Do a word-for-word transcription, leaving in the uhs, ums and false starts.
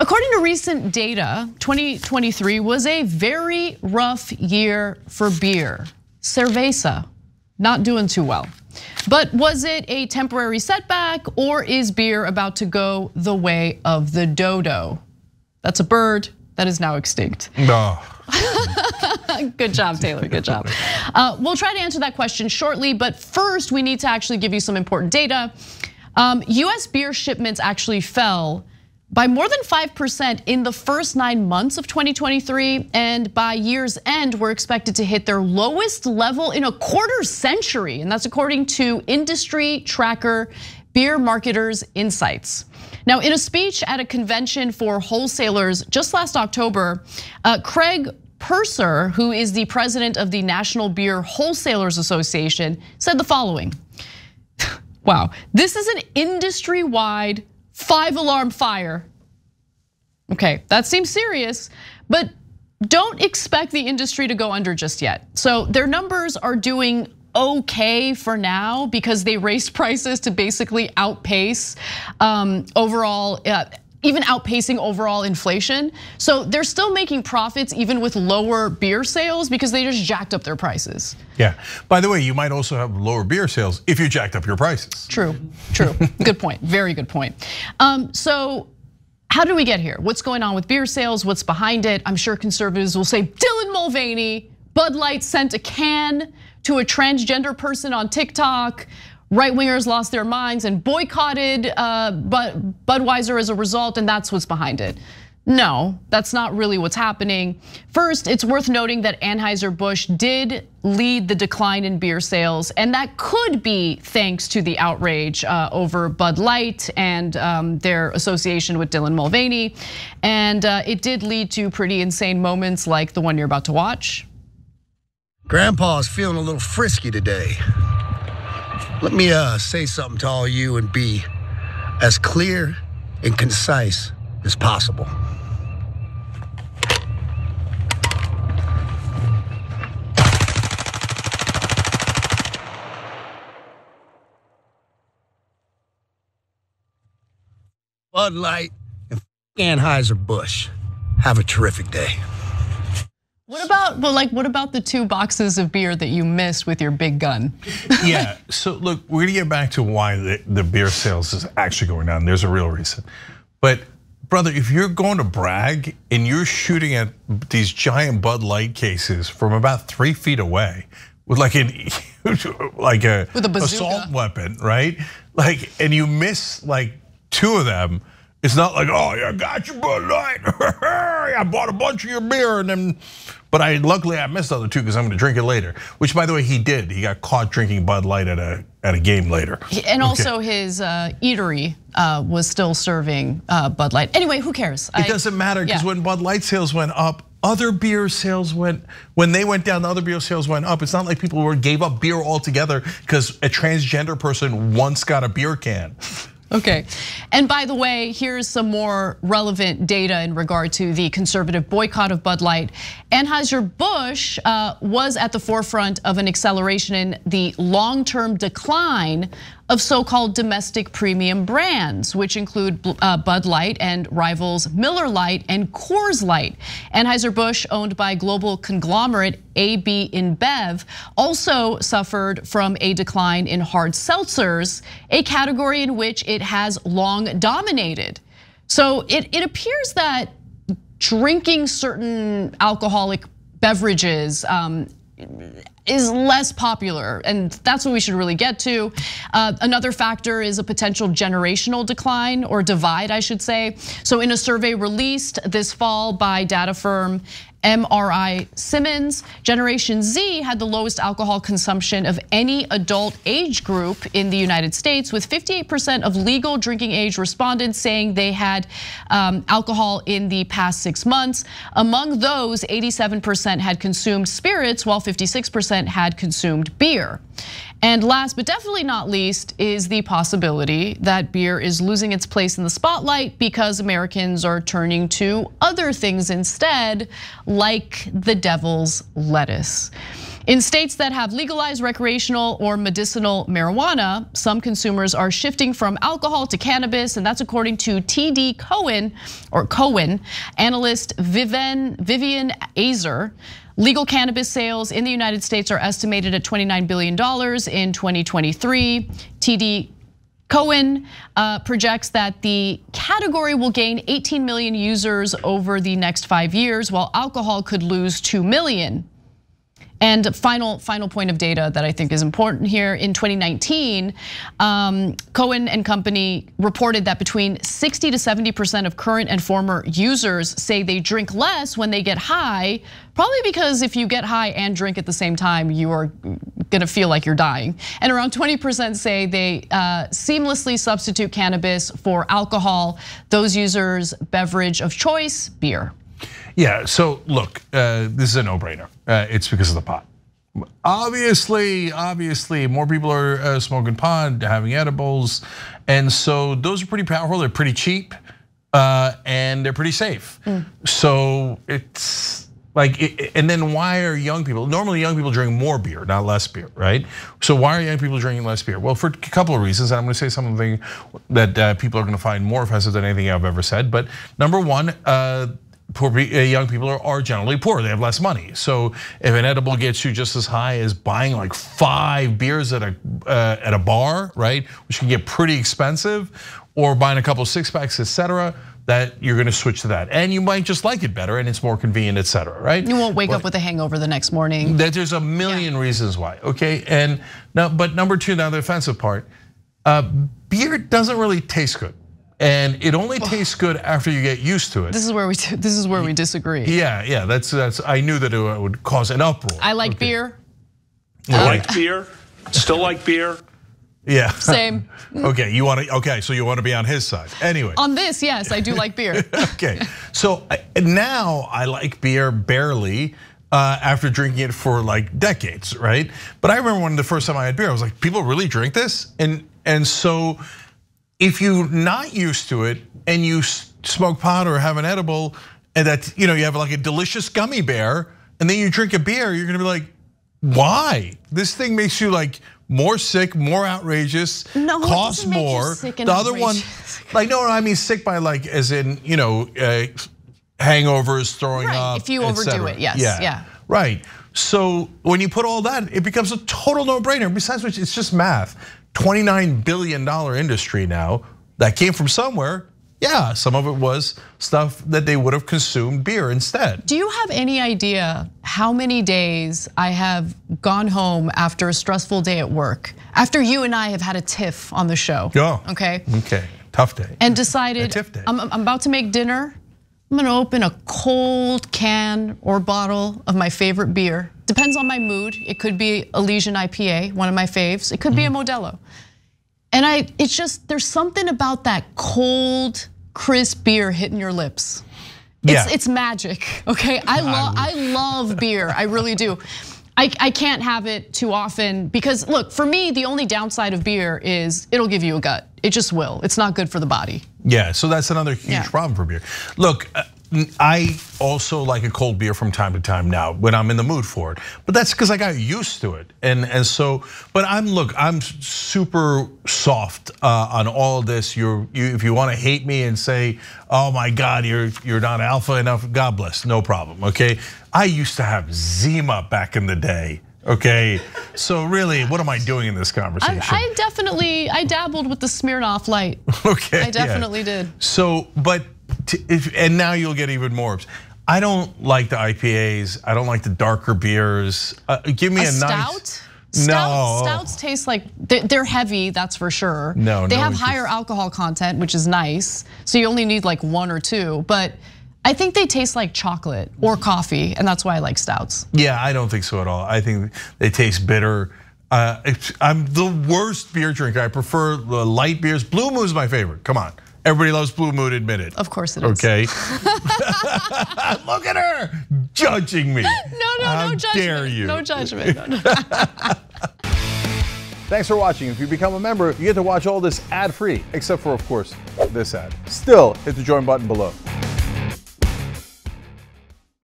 According to recent data, twenty twenty-three was a very rough year for beer. Cerveza, not doing too well. But was it a temporary setback, or is beer about to go the way of the dodo? That's a bird that is now extinct. No. Good job, Taylor, good job. Uh, we'll try to answer that question shortly, but first we need to actually give you some important data. Um, U S beer shipments actually fell by more than five percent in the first nine months of twenty twenty-three, and by year's end, we're expected to hit their lowest level in a quarter century, and that's according to industry tracker Beer Marketers Insights. Now, in a speech at a convention for wholesalers just last October, uh, Craig Purser, who is the president of the National Beer Wholesalers Association, said the following. Wow, this is an industry-wide five alarm fire. Okay, that seems serious, but don't expect the industry to go under just yet. So their numbers are doing okay for now because they raised prices to basically outpace um, overall, uh, even outpacing overall inflation. So they're still making profits even with lower beer sales because they just jacked up their prices. Yeah, by the way, you might also have lower beer sales if you jacked up your prices. True, true, good point, very good point. Um, so how do we get here? What's going on with beer sales? What's behind it? I'm sure conservatives will say, Dylan Mulvaney, Bud Light sent a can to a transgender person on TikTok. Right-wingers lost their minds and boycotted Budweiser as a result, and that's what's behind it. No, that's not really what's happening. First, it's worth noting that Anheuser-Busch did lead the decline in beer sales, and that could be thanks to the outrage over Bud Light and their association with Dylan Mulvaney. And it did lead to pretty insane moments like the one you're about to watch. Grandpa's feeling a little frisky today. Let me uh, say something to all you and be as clear and concise as possible. Bud Light and Anheuser-Busch, have a terrific day. What about, well, like, what about the two boxes of beer that you missed with your big gun? Yeah, so look, we're gonna get back to why the, the beer sales is actually going down. There's a real reason. But brother, if you're going to brag and you're shooting at these giant Bud Light cases from about three feet away with like an like a with a bazooka. Assault weapon, right? Like, and you miss like two of them. It's not like, oh, yeah, I got you, Bud Light. I bought a bunch of your beer, and then, but I luckily I missed the other two because I'm going to drink it later. Which, by the way, he did. He got caught drinking Bud Light at a at a game later. And okay. Also, his uh, eatery uh, was still serving uh, Bud Light. Anyway, who cares? It I, doesn't matter because yeah. When Bud Light sales went up, other beer sales went, when they went down, the other beer sales went up. It's not like people were gave up beer altogether because a transgender person once got a beer can. Okay, and by the way, here's some more relevant data in regard to the conservative boycott of Bud Light. Anheuser-Busch was at the forefront of an acceleration in the long-term decline of so-called domestic premium brands, which include Bud Light and rivals Miller Lite and Coors Light. Anheuser-Busch, owned by global conglomerate A B InBev, also suffered from a decline in hard seltzers, a category in which it has long dominated. So it, it appears that drinking certain alcoholic beverages is less popular, and that's what we should really get to. Uh, another factor is a potential generational decline or divide, I should say. So in a survey released this fall by data firm M R I Simmons, Generation Z had the lowest alcohol consumption of any adult age group in the United States, with fifty-eight percent of legal drinking age respondents saying they had um, alcohol in the past six months. Among those, eighty-seven percent had consumed spirits, while fifty-six percent had consumed beer. And last but definitely not least is the possibility that beer is losing its place in the spotlight because Americans are turning to other things instead, like the devil's lettuce. In states that have legalized recreational or medicinal marijuana, some consumers are shifting from alcohol to cannabis, and that's according to T D Cowen or Cowen analyst Vivian Vivian Azer. Legal cannabis sales in the United States are estimated at twenty-nine billion dollars in twenty twenty-three. T D Cowen projects that the category will gain eighteen million users over the next five years, while alcohol could lose two million. And final final point of data that I think is important here. In twenty nineteen, um, Cohen and Company reported that between sixty to seventy percent of current and former users say they drink less when they get high, probably because if you get high and drink at the same time, you are gonna feel like you're dying. And around twenty percent say they uh, seamlessly substitute cannabis for alcohol. Those users' beverage of choice, beer. Yeah, so look, uh, this is a no-brainer. Uh, it's because of the pot. Obviously, obviously, more people are uh, smoking pot, having edibles, and so those are pretty powerful. They're pretty cheap, uh, and they're pretty safe. Mm. So it's like, it, and then why are young people? Normally, young people drink more beer, not less beer, right? So why are young people drinking less beer? Well, for a couple of reasons, and I'm going to say something that uh, people are going to find more offensive than anything I've ever said. But number one. Uh, Poor young people are generally poor. They have less money. So if an edible gets you just as high as buying like five beers at a uh, at a bar, right, which can get pretty expensive, or buying a couple six packs, et cetera, that you're going to switch to that, and you might just like it better, and it's more convenient, et cetera, right? You won't wake but up with a hangover the next morning. That there's a million yeah. reasons why. Okay, and now, but number two, now the offensive part: uh, beer doesn't really taste good. And it only tastes good after you get used to it. This is where we this is where we disagree. Yeah, yeah, that's that's. I knew that it would cause an uproar. I like okay. beer. I like beer. Still like beer. Yeah. Same. Okay, you want to? Okay, so you want to be on his side. Anyway. On this, yes, I do like beer. Okay, so now I like beer barely. Uh, after drinking it for like decades, right? But I remember when the first time I had beer, I was like, people really drink this, and and so. If you're not used to it and you smoke pot or have an edible, and that you know you have like a delicious gummy bear, and then you drink a beer, you're gonna be like, why? This thing makes you like more sick, more outrageous, no, costs more. The other one, like no, I mean sick by like as in you know uh, hangovers, throwing right, up. If you overdo it, yes, yeah, yeah, right. So when you put all that, it becomes a total no-brainer. Besides which, it's just math. twenty-nine billion dollar industry now that came from somewhere. Yeah, some of it was stuff that they would have consumed beer instead. Do you have any idea how many days I have gone home after a stressful day at work? After you and I have had a tiff on the show. Oh, okay. Okay, tough day. And decided a tiff day. I'm, I'm about to make dinner. I'm gonna open a cold can or bottle of my favorite beer. Depends on my mood. It could be Elysian I P A, one of my faves. It could be a Modelo. And I, it's just, there's something about that cold, crisp beer hitting your lips. Yeah. It's, it's magic, okay? I, lo I love beer, I really do. I, I can't have it too often because look, for me, the only downside of beer is it'll give you a gut. It just will, it's not good for the body. Yeah, so that's another huge yeah. problem for beer. Look. I also like a cold beer from time to time now when I'm in the mood for it, but that's because I got used to it, and and so. But I'm look, I'm super soft on all this. You're you if you want to hate me and say, oh my God, you're you're not alpha enough. God bless, no problem. Okay, I used to have Zima back in the day. Okay, so really, what am I doing in this conversation? I, I definitely I dabbled with the Smirnoff Light. Okay, I definitely yeah. did. So, but. If, and now you'll get even more. I don't like the I P As. I don't like the darker beers. Uh, give me a, a stout? nice. Stout, no. Stouts taste like they're heavy, that's for sure. No, they no, have higher just, alcohol content, which is nice. So you only need like one or two, but I think they taste like chocolate or coffee, and that's why I like stouts. Yeah, I don't think so at all. I think they taste bitter. Uh, I'm the worst beer drinker. I prefer the light beers. Blue Moon is my favorite. Come on. Everybody loves Blue Moon, admit it. Of course it is. Okay. Look at her judging me. No, no, How no judgment. Dare you. No judgment. No, no. Thanks for watching. If you become a member, you get to watch all this ad-free, except for, of course, this ad. Still, hit the join button below.